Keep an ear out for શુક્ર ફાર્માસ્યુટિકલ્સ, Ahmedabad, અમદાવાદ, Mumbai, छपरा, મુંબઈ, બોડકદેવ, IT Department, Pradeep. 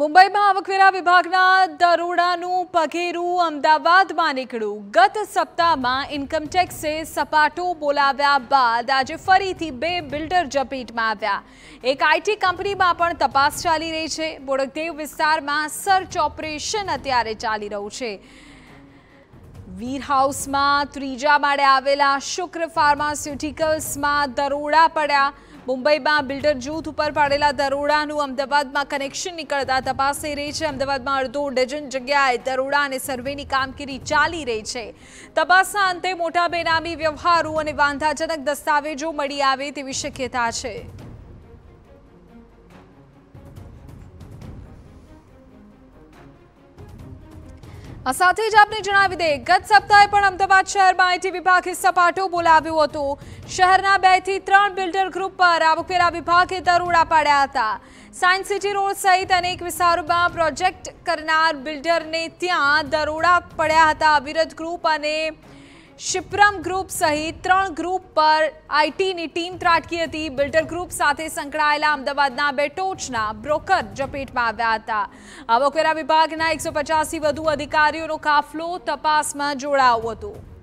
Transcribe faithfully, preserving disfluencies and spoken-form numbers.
મુંબઈમાં આવકવેરા વિભાગના દરોડાનું પગેરું અમદાવાદમાં નીકળ્યું। ગત સપ્તાહમાં ઇન્કમટેક્સે સપાટો બોલાવ્યા બાદ આજે ફરીથી બે બિલ્ડર ઝપેટમાં આવ્યા। એક આઈટી કંપનીમાં પણ તપાસ ચાલી રહી છે। બોડકદેવ વિસ્તારમાં સર્ચ ઓપરેશન અત્યારે ચાલી રહ્યું છે। વીર હાઉસમાં ત્રીજા માળે આવેલા શુક્ર ફાર્માસ્યુટિકલ્સમાં દરોડા પડ્યા। मुंबई में बिल्डर जूथ पर पड़ेला दरोड़ानु अमदावाद में कनेक्शन निकलता तपास थई रही है। अमदावाद में अर्धो डजन जगह दरोड़ा अने सर्वे की कामगीरी चाली रही है। तपासना अंते मोटा बेनामी व्यवहारों और वांधाजनक दस्तावेजों मळी आवे तेवी शक्यता है। आ साथे ज आपने जणावी दे गत सप्ताहे पण अमदावाद शहर में आईटी विभागे सपाटो बोलाव्यो हतो। शहरना बे थी त्रण बिल्डर ग्रुप पर आवकवेरा विभागे दरोड़ा पाड्या हता। साइंस सिटी रोड सहित अनेक विस्तारों में प्रोजेक्ट करनार बिल्डर ने त्यां दरोड़ा पड्या हता। अविरत ग्रुप अने शिप्रम ग्रुप सहित त्रण ग्रुप पर आईटी नी टीम त्राटकी हती। बिल्डर ग्रुप साथे संकळायेला अमदावादना बे टोचना ब्रोकर जपेटमां आव्या हता। आवकवेरा विभागना एक सौ पचास थी वधु अधिकारीओनो काफलो तपासमां जोडायो हतो।